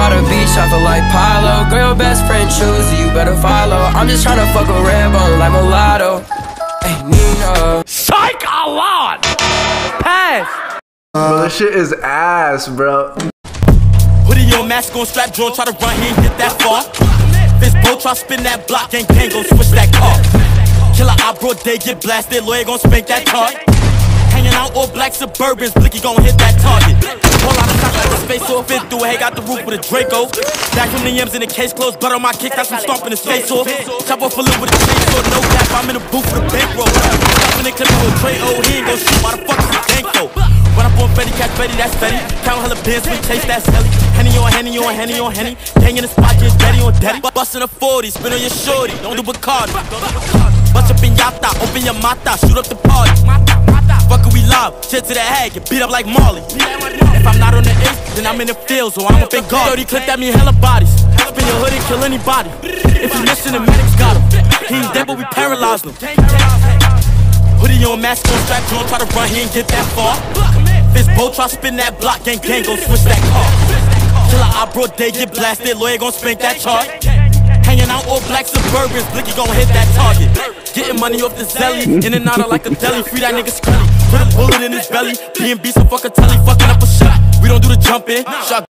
by the beach, I feel like Pilo. Girl, your best friend choose you, better follow. I'm just tryna fuck a Rambo like Mulatto. Hey, Nino. Psych a lot. Pass. Bro, this shit is ass, bro. Put in your mask, gon' strap drone, try to run here and get that far. This boat, try spin that block, gang gang, gon' switch that car. Killer, I brought day, get blasted, lawyer gon' spank that car. Hanging out all black Suburbans, Blicky gon' hit that target. Whole lot of shots like the space off, it through a got the roof with a Draco. Back from the M's in the case closed, blood on my kick, that's from stomping his face off. Chop off a little with a chainsaw, no cap, I'm in the booth with a bankroll. Chopping the clip, whole tray, oh, he ain't gon' shoot, why the fuck is he thankful? When I'm on Fetty, catch Betty, that's Fetty. Count hella bands, we chase that Sally. Henny on Henny on Henny on Henny. Hang in the spot, get daddy on daddy. Bustin' a 40, spin on your shorty, don't do Bacardi. Bust up in Yata, open your mata, shoot up the party. Fucker, we love, shit to the head, get beat up like Marley. If I'm not on the eighth, then I'm in the field, so I'm up in guard. 30 clip at me, hella bodies. Hell up in your hood and kill anybody. If you listen, the medics got him. He ain't dead, but we paralyzed him. Hoodie on, mask on, strap on, try to run, he ain't get that far. This boat, try to spin that block, gang gang, gon' switch that car. Killer, I brought day, get blasted, lawyer gon' spank that chart. Hanging out all black Suburbans, Blicky gon' hit that target. Getting money off the zelly, in and out of like a deli. Free that nigga Scully, put a bullet in his belly. B&B, so fuck a telly, fucking up a shot. We don't do the jumping.